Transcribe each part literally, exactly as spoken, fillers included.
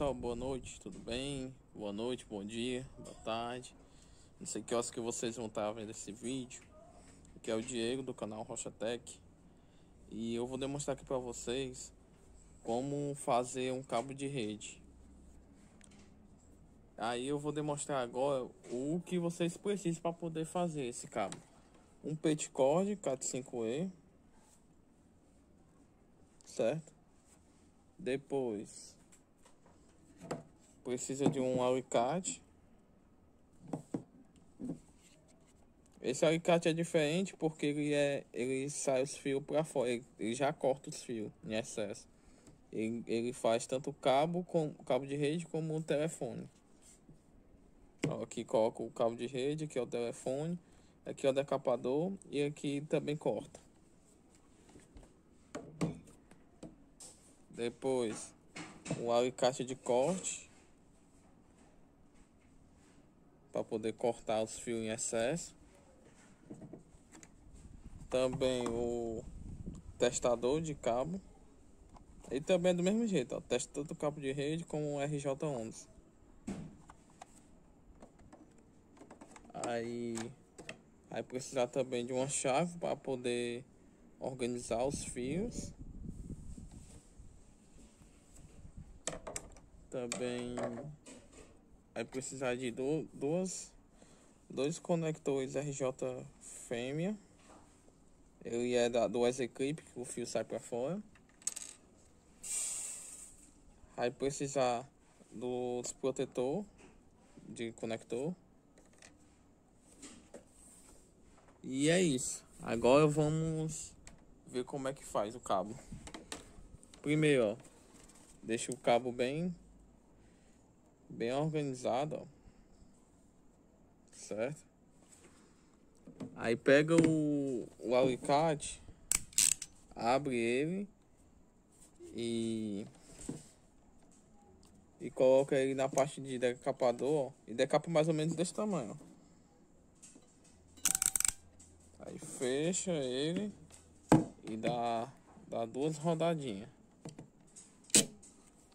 pessoal, boa noite, tudo bem? Boa noite, bom dia, boa tarde. Não sei que horas que vocês vão estar vendo esse vídeo. Aqui é o Diego do canal Rocha Tech. E eu vou demonstrar aqui para vocês como fazer um cabo de rede. Aí eu vou demonstrar agora o que vocês precisam para poder fazer esse cabo. Um petcord cat cinco E, certo? Depois precisa de um alicate. Esse alicate é diferente porque ele, é, ele sai os fios para fora, ele, ele já corta os fios em excesso. Ele, ele faz tanto cabo, com, cabo de rede como o telefone. Ó, aqui coloca o cabo de rede, aqui é o telefone, aqui é o decapador e aqui também corta. Depois um alicate de corte para poder cortar os fios em excesso. Também o testador de cabo. E também é do mesmo jeito, ó, testa tanto o cabo de rede como o R J onze. Aí vai precisar também de uma chave para poder organizar os fios. Também vai precisar de do, duas, dois conectores R J fêmea. Ele é da, do E Z Clip, que o fio sai para fora. Vai precisar dos protetor de conector. E é isso. Agora vamos ver como é que faz o cabo. Primeiro, ó, deixa o cabo bem... bem organizado, ó. Certo? Aí pega o, o alicate, abre ele e e coloca ele na parte de decapador, ó, e decapa mais ou menos desse tamanho, ó. Aí fecha ele e dá, dá duas rodadinhas.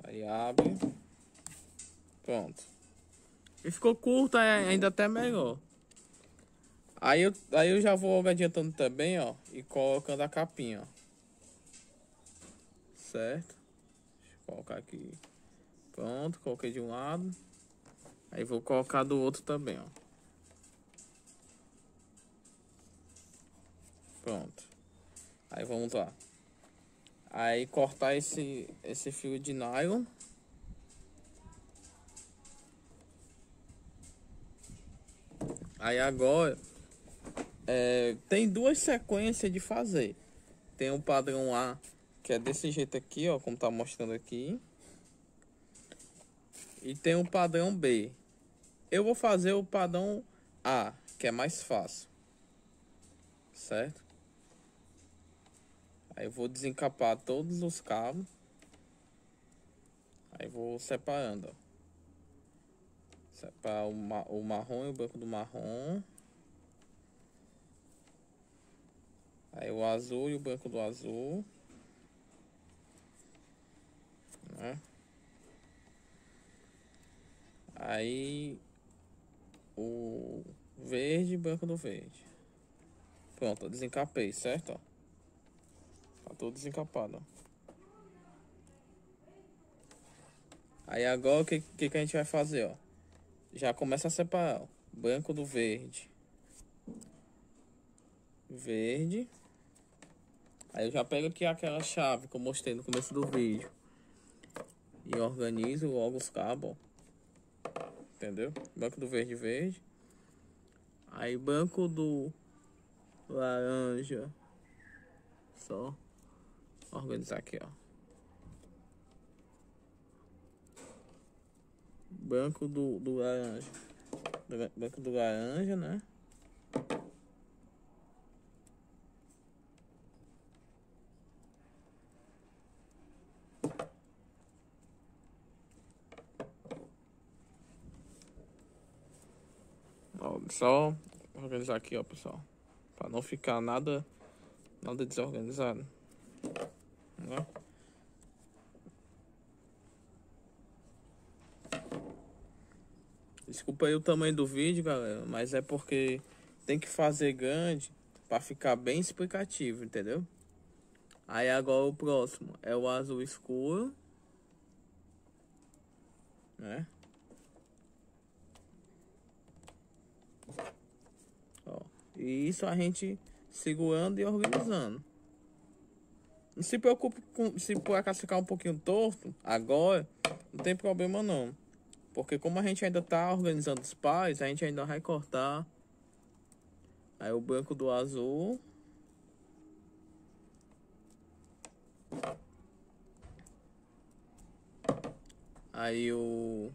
Aí abre. Pronto. E ficou curto, ainda até melhor. Aí eu, aí eu já vou adiantando também, ó. E colocando a capinha, ó. Certo? Deixa eu colocar aqui. Pronto, coloquei de um lado. Aí vou colocar do outro também, ó. Pronto. Aí vamos lá. Aí cortar esse, esse fio de nylon. Aí agora é, tem duas sequências de fazer. Tem o padrão A, que é desse jeito aqui, ó, como tá mostrando aqui. E tem o padrão B. Eu vou fazer o padrão A, que é mais fácil. Certo? Aí eu vou desencapar todos os cabos. Aí vou separando, ó. Separar o, ma o marrom e o branco do marrom. Aí o azul e o branco do azul. Né? Aí o verde e o branco do verde. Pronto, eu desencapei, certo? Ó. Tá tudo desencapado, ó. Aí agora o que, que, que a gente vai fazer, ó? Já começa a separar, ó, branco do verde. Verde. Aí eu já pego aqui aquela chave que eu mostrei no começo do vídeo. E organizo logo os cabos, ó. Entendeu? Branco do verde, verde. Aí branco do laranja. Só organizar aqui, ó. Branco do, do laranja. Branco do laranja, né? Ó, só organizar aqui, ó, pessoal. Pra não ficar nada, nada desorganizado. Né? Desculpa aí o tamanho do vídeo, galera, mas é porque tem que fazer grande para ficar bem explicativo, entendeu? Aí agora o próximo é o azul escuro, né? Ó, e isso a gente segurando e organizando. Não se preocupe com, se por acaso ficar um pouquinho torto agora, não tem problema não. Porque como a gente ainda tá organizando os pais, a gente ainda vai cortar. Aí o branco do azul. Aí o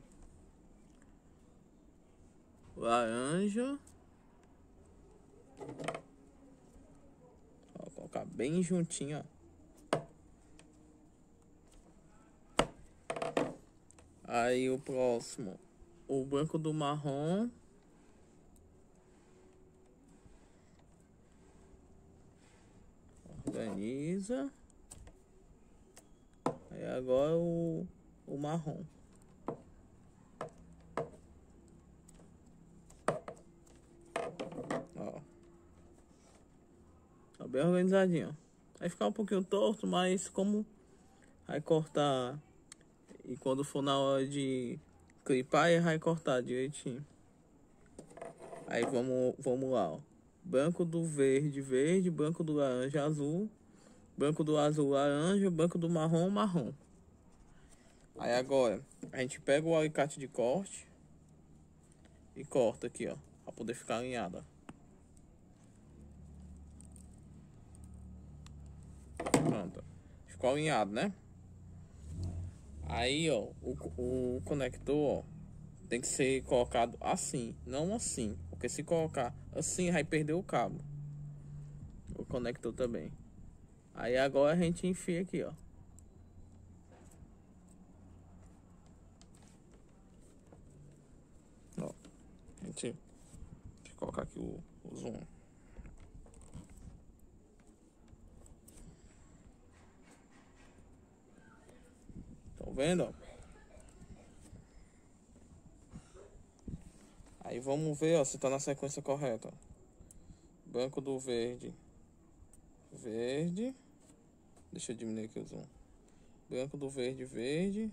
laranja. Vou colocar bem juntinho, ó. Aí o próximo, o branco do marrom. Organiza. Aí agora o, o marrom. Ó. Tá bem organizadinho. Vai ficar um pouquinho torto, mas como vai cortar... E quando for na hora de clipar, vai cortar direitinho. Aí vamos, vamos lá, ó. Branco do verde, verde. Branco do laranja, azul. Branco do azul, laranja. Branco do marrom, marrom. Aí agora, a gente pega o alicate de corte. E corta aqui, ó. Pra poder ficar alinhado, ó. Pronto. Ficou alinhado, né? Aí, ó, o, o conector, ó, tem que ser colocado assim, não assim. Porque se colocar assim, vai perder o cabo. O conector também. Aí agora a gente enfia aqui, ó. Ó, a gente... Deixa eu colocar aqui o, o zoom. Tá vendo? Aí vamos ver, ó, se tá na sequência correta, ó. Branco do verde, verde. Deixa eu diminuir aqui o zoom. Branco do verde, verde.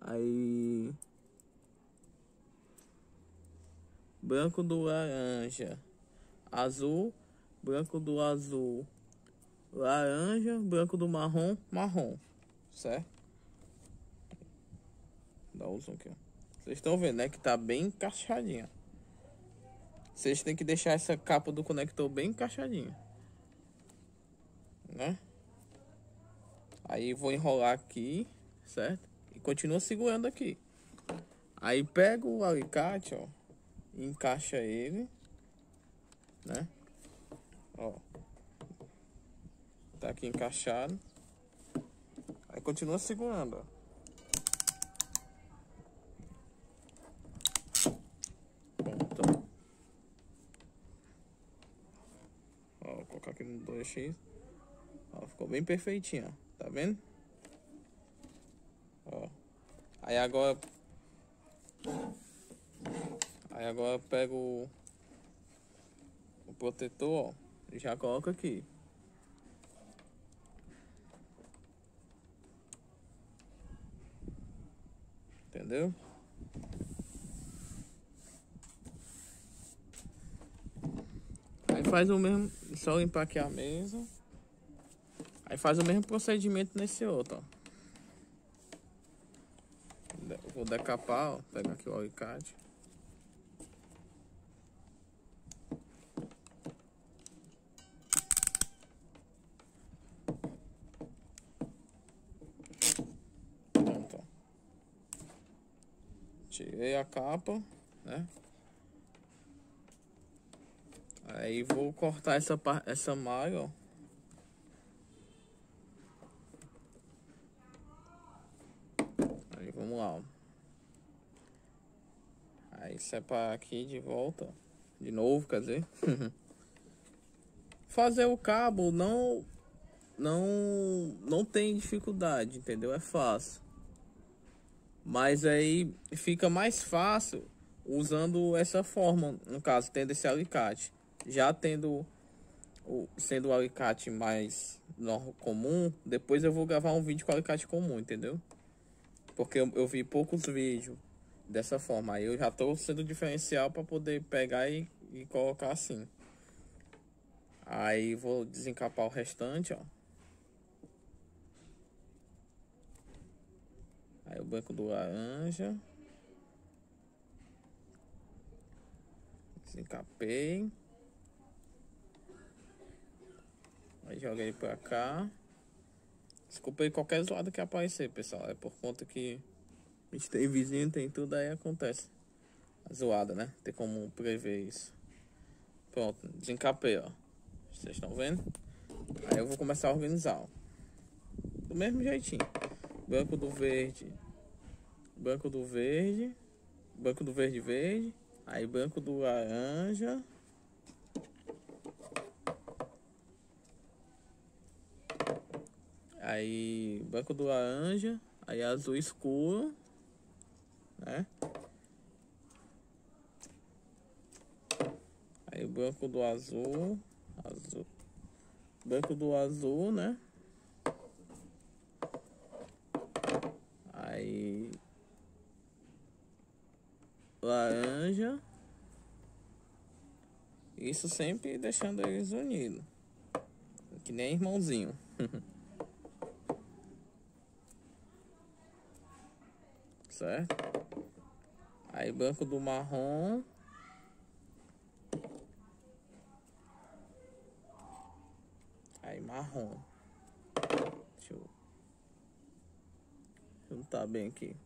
Aí branco do laranja, azul. Branco do azul, laranja. Branco do marrom, marrom. Certo? Dá o zoom aqui, ó. Vocês estão vendo, né? Que tá bem encaixadinha. Vocês tem que deixar essa capa do conector bem encaixadinha, né? Aí vou enrolar aqui, certo? E continua segurando aqui. Aí pega o alicate, ó, e encaixa ele, né? Ó, tá aqui encaixado. Aí continua segurando, ó. Pronto. Ó, vou colocar aqui no dois x. Ó, ficou bem perfeitinho, ó. Tá vendo? Ó. Aí agora... Aí agora eu pego o... o protetor, ó. E já coloco aqui. Entendeu? Aí faz o mesmo, só limpar aqui a mesa. Aí faz o mesmo procedimento nesse outro, ó. Vou decapar, ó. Pegar aqui o alicate. Tirei a capa, né? Aí vou cortar essa, essa malha, ó. Aí vamos lá, ó. Aí separar aqui de volta. De novo, quer dizer. Fazer o cabo não, não, não tem dificuldade, entendeu? É fácil. Mas aí fica mais fácil usando essa forma, no caso, tendo esse alicate. Já tendo, sendo o alicate mais comum, depois eu vou gravar um vídeo com alicate comum, entendeu? Porque eu, eu vi poucos vídeos dessa forma. Aí eu já tô sendo diferencial para poder pegar e, e colocar assim. Aí vou desencapar o restante, ó. Aí o branco do laranja. Desencapei. Aí joguei pra cá. Desculpa aí qualquer zoada que aparecer, pessoal. É por conta que a gente tem vizinho, tem tudo, aí acontece a zoada, né? Tem como prever isso. Pronto, desencapei, ó. Vocês estão vendo? Aí eu vou começar a organizar, ó. Do mesmo jeitinho. Branco do verde. Branco do verde. Branco do verde verde. Aí branco do laranja. Aí branco do laranja. Aí azul escuro, né? Aí branco do azul. Azul. Branco do azul, né? Aí laranja. Isso sempre deixando eles unidos, que nem irmãozinho. Certo? Aí branco do marrom. Aí marrom. Deixa eu juntar bem aqui.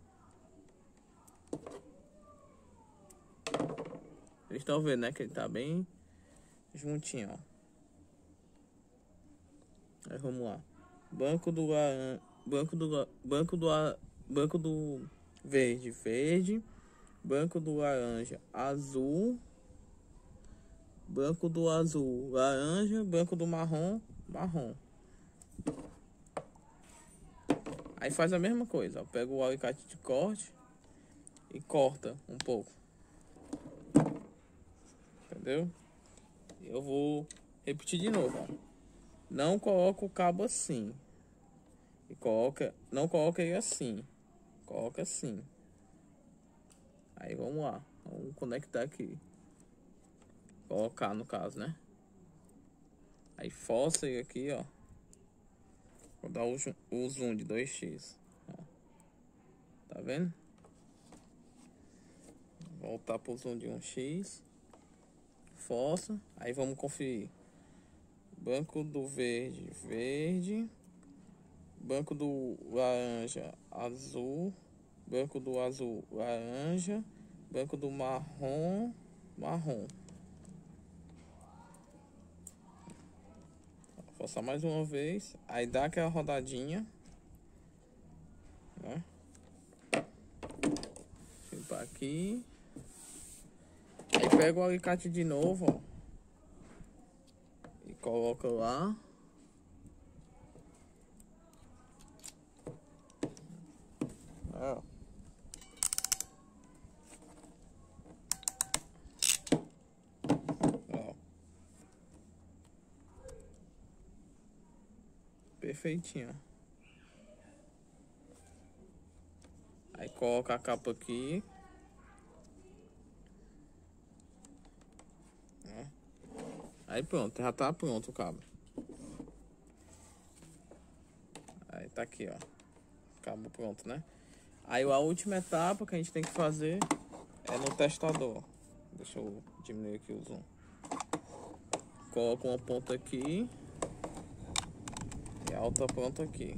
Vocês estão vendo, né? Que ele tá bem juntinho, ó. Aí vamos lá. Branco do laran... Branco do... Branco do... Branco do... Verde, verde. Branco do laranja, azul. Branco do azul, laranja. Branco do marrom, marrom. Aí faz a mesma coisa, ó. Pega o alicate de corte e corta um pouco. Entendeu? Eu vou repetir de novo, ó. Não coloca o cabo assim. E coloca, não coloca ele assim. Coloca assim. Aí vamos lá. Vamos conectar aqui. Colocar no caso, né? Aí força ele aqui, ó. Vou dar o, o zoom de dois x. Ó. Tá vendo? Voltar pro zoom de um x. Força. Aí vamos conferir. Branco do verde, verde. Branco do laranja, azul. Branco do azul, laranja. Branco do marrom, marrom. Vou forçar mais uma vez. Aí dá aquela rodadinha, né? Deixa eu limpar aqui. Aí pega o alicate de novo, ó, e coloca lá. Ah. Ó. Perfeitinho. Aí coloca a capa aqui. É. Aí pronto, já tá pronto o cabo. Aí tá aqui, ó. Cabo pronto, né? Aí a última etapa que a gente tem que fazer é no testador. Deixa eu diminuir aqui o zoom. Coloca uma ponta aqui e a outra ponta aqui.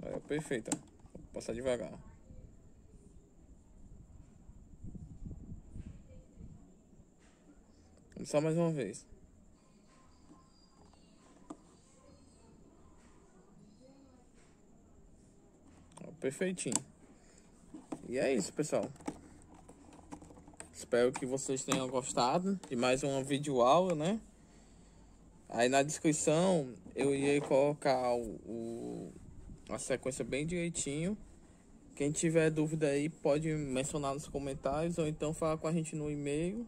Olha, perfeita. Vou passar devagar. Vamos só mais uma vez. Perfeitinho. E é isso, pessoal. Espero que vocês tenham gostado de mais uma videoaula, né? Aí na descrição eu irei colocar o, o, a sequência bem direitinho. Quem tiver dúvida aí pode mencionar nos comentários, ou então falar com a gente no e-mail,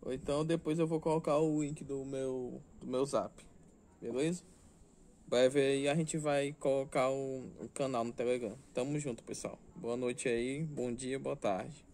ou então depois eu vou colocar o link do meu, do meu zap, beleza? Breve aí a gente vai colocar o, o canal no Telegram. Tamo junto, pessoal. Boa noite aí, bom dia, boa tarde.